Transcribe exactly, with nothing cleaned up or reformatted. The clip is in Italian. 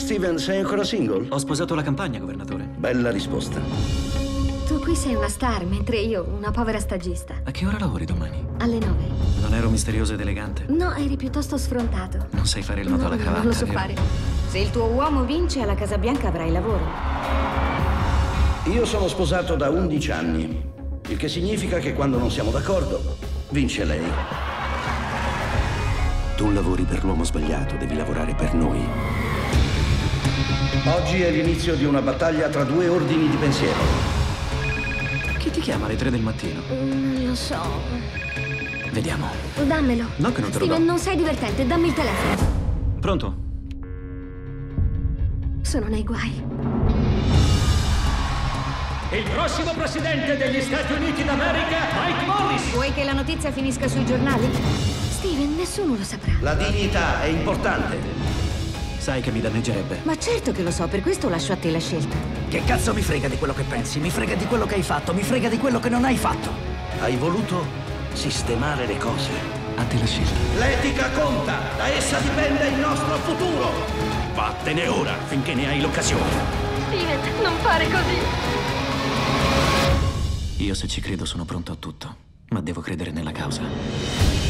Steven, sei ancora single? Ho sposato la campagna, governatore. Bella risposta. Tu qui sei una star, mentre io una povera stagista. A che ora lavori domani? Alle nove. Non ero misterioso ed elegante? No, eri piuttosto sfrontato. Non sai fare il nodo no, alla cravatta. Non lo so vero? fare. Se il tuo uomo vince, alla Casa Bianca avrai lavoro. Io sono sposato da undici anni, il che significa che quando non siamo d'accordo, vince lei. Tu lavori per l'uomo sbagliato, devi lavorare per noi. Oggi è l'inizio di una battaglia tra due ordini di pensiero. Chi ti chiama alle tre del mattino? Non lo so. Vediamo. Dammelo. No che non te lo do. Steven, non sei divertente, dammi il telefono. Pronto? Sono nei guai. Il prossimo presidente degli Stati Uniti d'America, Mike Morris. Vuoi che la notizia finisca sui giornali? Steven, nessuno lo saprà. La dignità è importante. Sai che mi danneggerebbe. Ma certo che lo so, per questo lascio a te la scelta. Che cazzo mi frega di quello che pensi, mi frega di quello che hai fatto, mi frega di quello che non hai fatto. Hai voluto sistemare le cose. A te la scelta. L'etica conta, da essa dipende il nostro futuro. Vattene ora, finché ne hai l'occasione. Steven, non fare così. Io se ci credo sono pronto a tutto, ma devo credere nella causa.